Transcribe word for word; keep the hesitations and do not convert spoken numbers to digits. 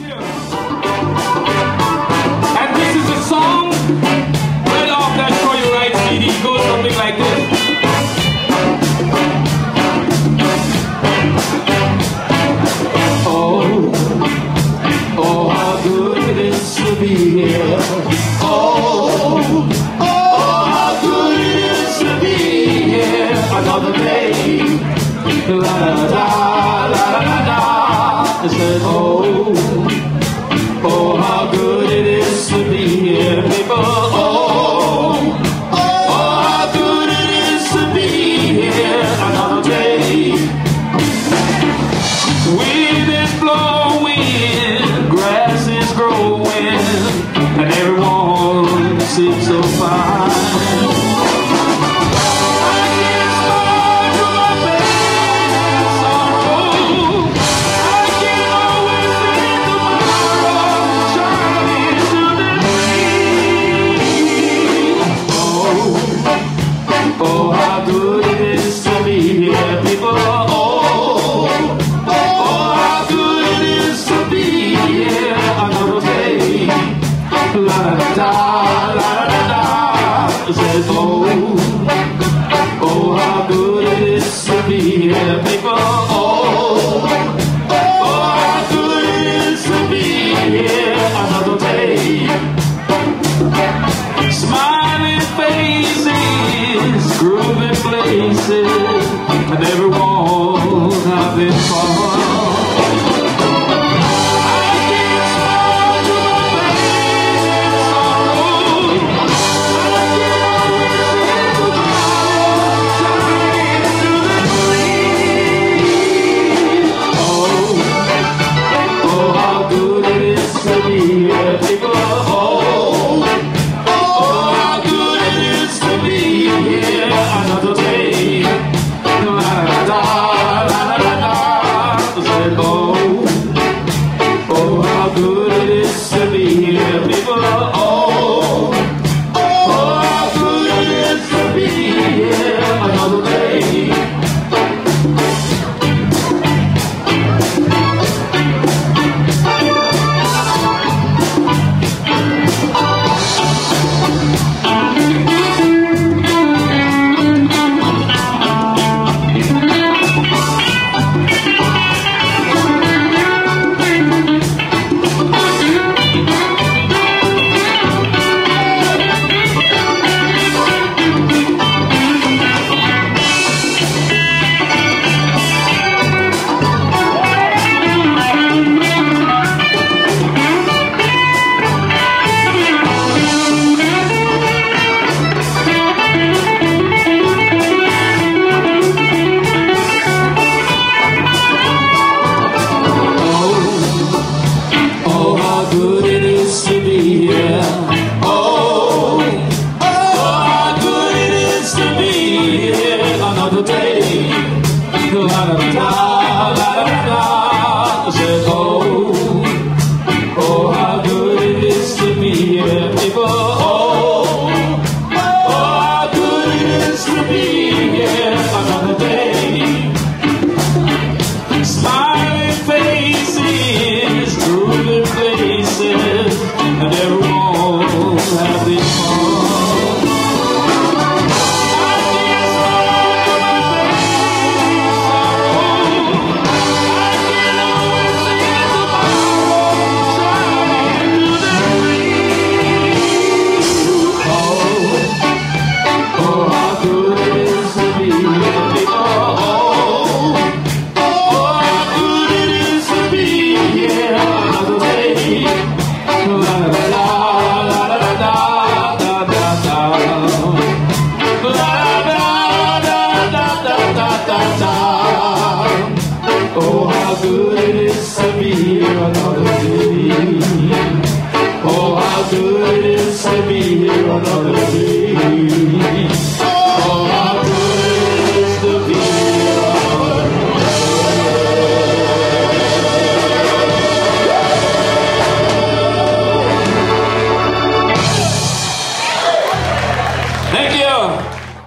And this is a song right off that For You Right C D. It goes something like this. Oh, oh, how good it is to be here. Oh, oh, how good it is to be here. Another day, la-da-da-da-da-da-da. It says, oh, oh, how good it is to be here, people. Oh, oh, how good it is to be here another day. Wind is blowing, grass is growing, and everyone seems so fine. And everyone having fun. Oh, how good it is to be here another day.